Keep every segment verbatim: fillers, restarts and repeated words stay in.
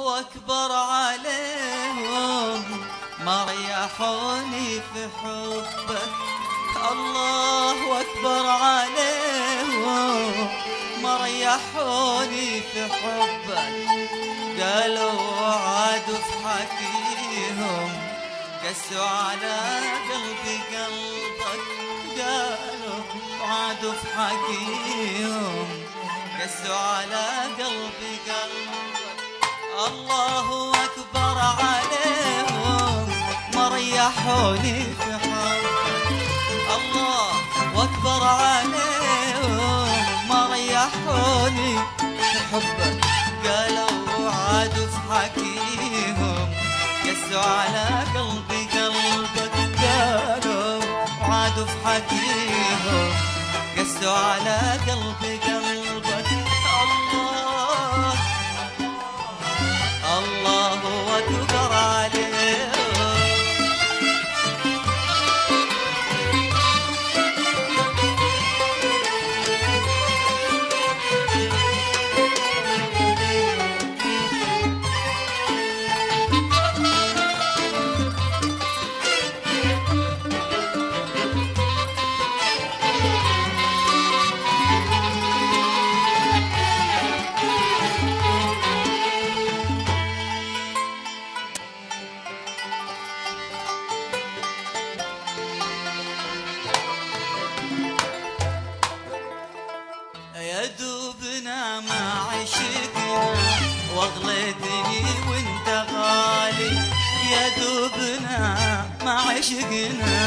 الله أكبر عليهم ما ريحوني في حبك. الله أكبر عليهم ما ريحوني في حبك. قالوا عادوا في حكيهم قسوا على قلبي قلبك. قالوا عادوا في حكيهم قسوا على قلبي قلبك. الله أكبر عليهم ما ريحوني في حبك. الله أكبر عليهم ما ريحوني في حبك. قالوا عادوا في حكيهم قسوا على قلبي قلبك. قالوا عادوا في حكيهم قسوا على قلبي قلبك. الله الله أكبر عليهم. يدوبنا ما عشقنا واغليتني وانت غالي. يدوبنا ما عشقنا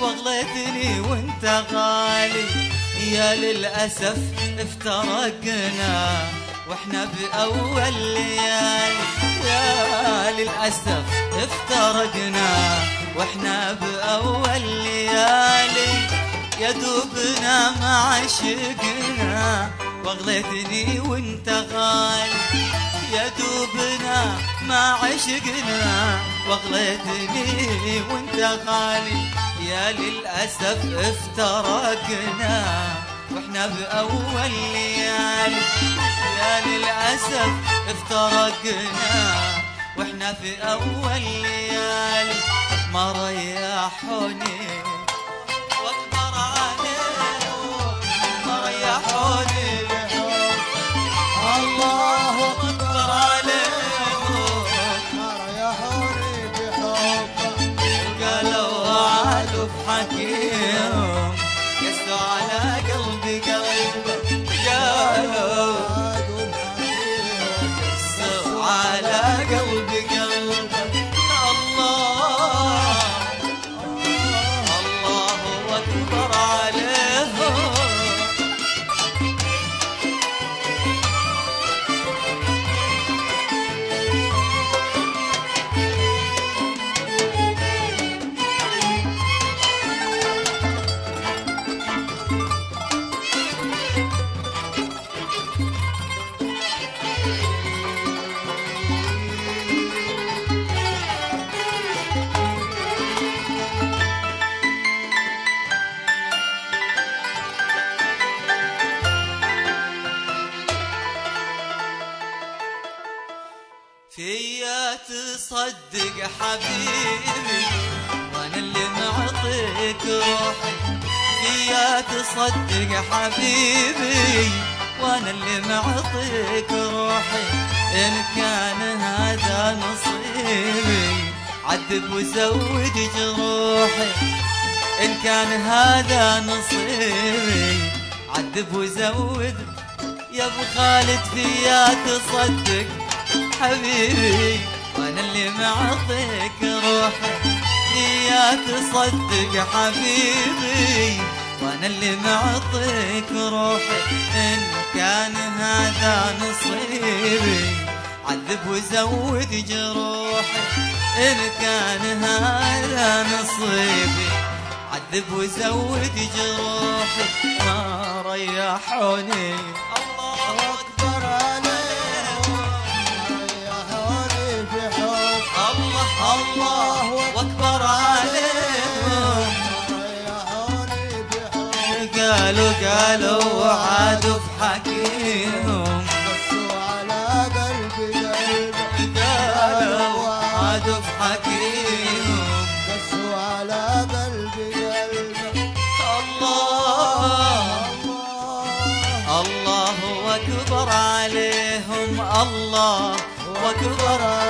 واغليتني وانت غالي. يا للأسف افترقنا واحنا بأول ليالي. يا للأسف افترقنا واحنا بأول ليالي. يدوبنا ما عشقنا واغليتني وانت غالي. يدوبنا ما عشقنا واغليتني وانت غالي. يا للأسف افترقنا واحنا بأول ليالي. يا للأسف افترقنا واحنا في أول ليالي. ما ريحوني الله أكبر عليهم ما ريحوني بحبك. قالوا عادوا بحكيهم قسوا على قلبي قلبك. قالوا عادوا بحكيهم قسوا على قلبي قلبك. الله الله أكبر عليهم. فيا تصدق حبيبي وانا اللي معطيك روحي. فيا تصدق حبيبي وانا اللي معطيك روحي. ان كان هذا نصيبي عذب وزود جروحي. ان كان هذا نصيبي عذب وزود. يا ابو خالد فيا تصدق حبيبي وانا اللي معطيك روحي. فيا تصدق حبيبي وانا اللي معطيك روحي. ان كان هذا نصيبي عذب وزود جروحي. ان كان هذا نصيبي عذب وزود جروحي. ما ريحوني. الله أكبر عليك. الله أكبر عليهم ريحوني بحبك. قالوا قالوا عادوا في حكيهم قسوا على قلبي قلبك. الله الله أكبر عليهم الله أكبر.